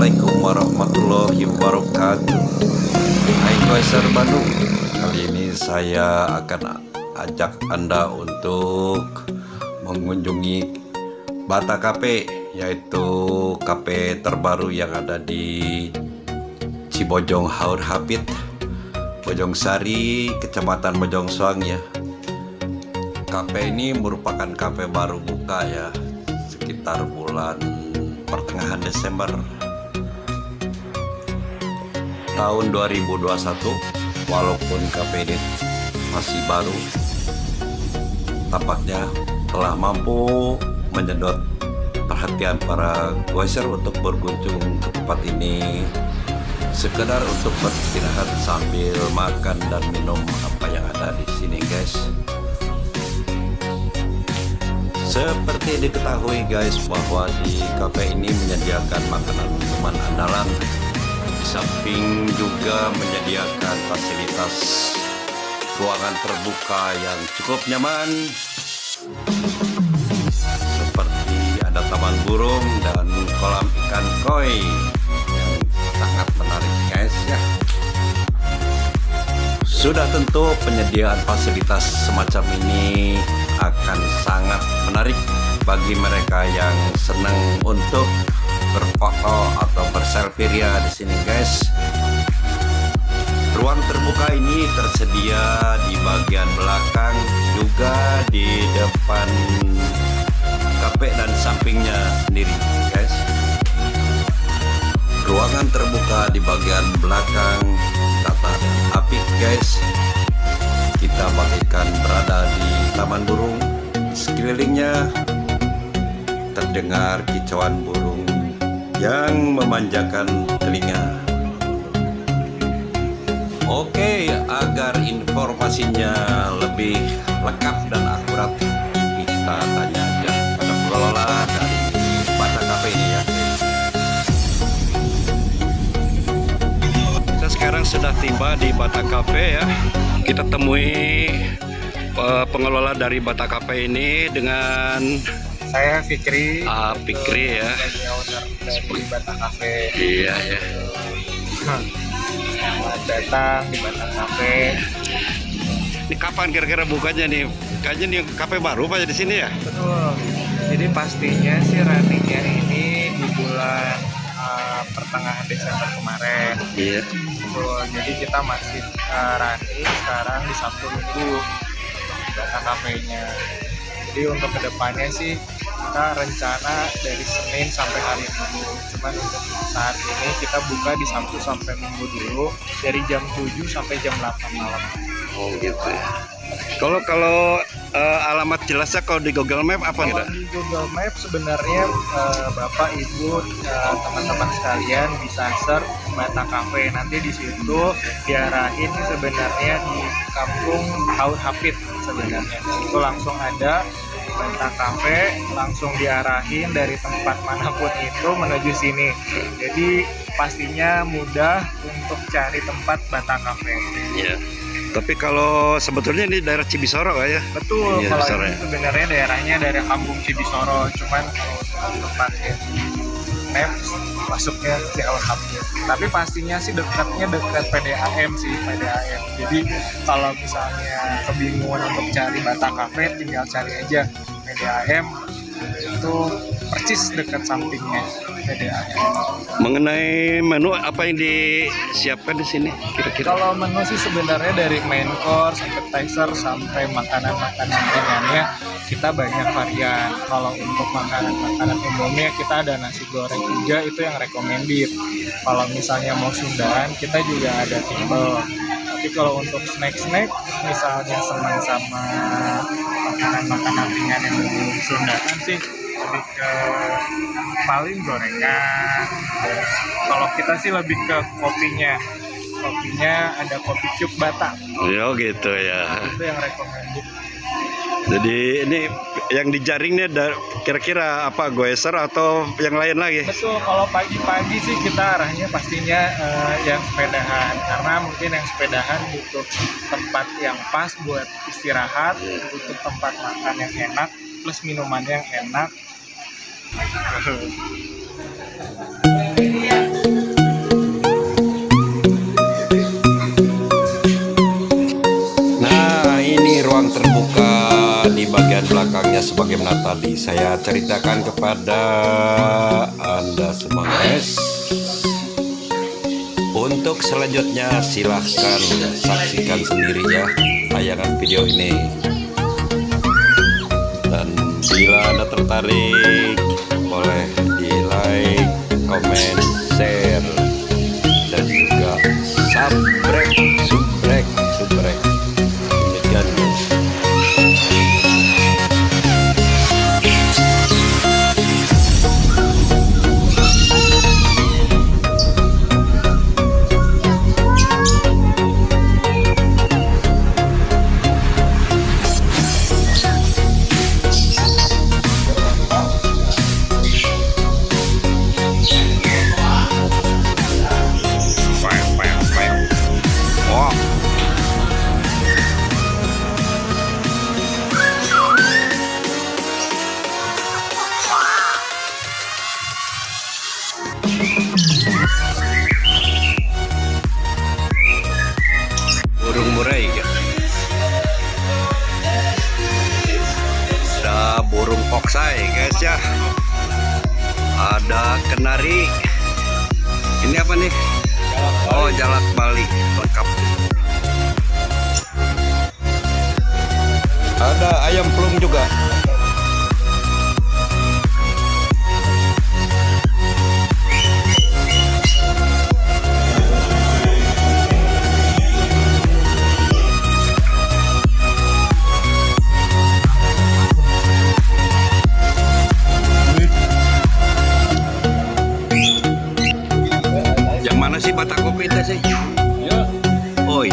Assalamualaikum warahmatullahi wabarakatuh. Hai Koeser Bandung. Kali ini saya akan ajak Anda untuk mengunjungi Bata Cafe, yaitu cafe terbaru yang ada di Cibojong Haur Hapit, Bojongsari, Kecamatan Bojongsoang ya. Cafe ini merupakan cafe baru buka ya, sekitar bulan pertengahan Desember tahun 2021. Walaupun cafe ini masih baru, tampaknya telah mampu menyedot perhatian para goeser untuk berkunjung ke tempat ini, sekedar untuk beristirahat sambil makan dan minum apa yang ada di sini guys. Seperti diketahui guys, bahwa di cafe ini menyediakan makanan minuman andalan, di samping juga menyediakan fasilitas ruangan terbuka yang cukup nyaman, seperti ada taman burung dan kolam ikan koi yang sangat menarik guys ya. Sudah tentu penyediaan fasilitas semacam ini akan sangat menarik bagi mereka yang senang untuk berfoto atau berselfie ya di sini guys. Ruang terbuka ini tersedia di bagian belakang, juga di depan kafe dan sampingnya sendiri guys. Ruangan terbuka di bagian belakang tata apik guys. Kita bagaikan berada di taman burung, sekelilingnya terdengar kicauan burung yang memanjakan telinga. Oke, agar informasinya lebih lengkap dan akurat, kita tanya aja pada pengelola dari Bata Cafe ini ya. Kita sekarang sudah tiba di Bata Cafe ya. Kita temui pengelola dari Bata Cafe ini dengan saya Fikri. Fikri ya. Dari Bata Cafe. Iya ya. Selamat datang di Bata Cafe. Ini kapan kira-kira bukanya nih? Kayaknya nih cafe baru Pak di sini ya? Betul. Jadi pastinya sih runningnya ini di bulan pertengahan Desember kemarin. Iya. Betul. Jadi kita masih running sekarang di Sabtu Minggu Bata Cafe-nya. Jadi untuk kedepannya sih kita rencana dari Senin sampai hari Minggu. Cuman untuk saat ini kita buka di Sabtu sampai Minggu dulu, dari jam 7 sampai jam 8 malam. Oh gitu ya. Kalau alamat jelasnya kalau di Google Map apa gitu? Di Google Map sebenarnya Bapak Ibu teman-teman sekalian bisa search Bata Cafe. Nanti di situ diarahin sebenarnya di Kampung Haur Hapit sebenarnya. Itu langsung ada Bata Cafe, langsung diarahin dari tempat manapun itu menuju sini. Jadi pastinya mudah untuk cari tempat Bata Cafe. Iya. Tapi kalau sebetulnya ini daerah Cibisoro ya? Betul. Iya, kalau ini sebenarnya daerahnya daerah Kampung Cibisoro, cuman tempatnya Maps masuknya ke Alhamdulillah. Tapi pastinya sih dekatnya dekat PDAM sih, PDAM. Jadi kalau misalnya kebingungan untuk cari Bata Cafe, tinggal cari aja PDAM, itu persis dekat sampingnya PDAM. Mengenai menu apa yang disiapkan di sini kira-kira? Kalau menu sih sebenarnya dari main course, appetizer sampai makanan-makanan ringannya kita banyak varian. Kalau untuk makanan-makanan umumnya kita ada nasi goreng juga, itu yang recommended. Kalau misalnya mau Sundaan kita juga ada timbel. Tapi kalau untuk snack-snack misalnya senang sama makanan-makanan ringan yang belum Sundaan sih lebih ke paling gorengan. Kalau kita sih lebih ke kopinya. Kopinya ada kopi cube Bata. Yo gitu ya. Itu yang recommended. Jadi ini yang dijaringnya kira-kira apa, goeser atau yang lain lagi? Betul, kalau pagi-pagi sih kita arahnya pastinya yang sepedahan, karena mungkin yang sepedahan butuh tempat yang pas buat istirahat, butuh tempat makan yang enak, plus minumannya yang enak. saya sebagaimana tadi saya ceritakan kepada Anda semua guys. Untuk selanjutnya silahkan saksikan sendiri ya tayangan video ini. Dan bila Anda tertarik boleh di like, komen, share, dan juga subscribe. Ada kenari. Ini apa nih? Oh, jalak bali lengkap. Ada ayam plung juga. Bata Cafe sih. Oh itu.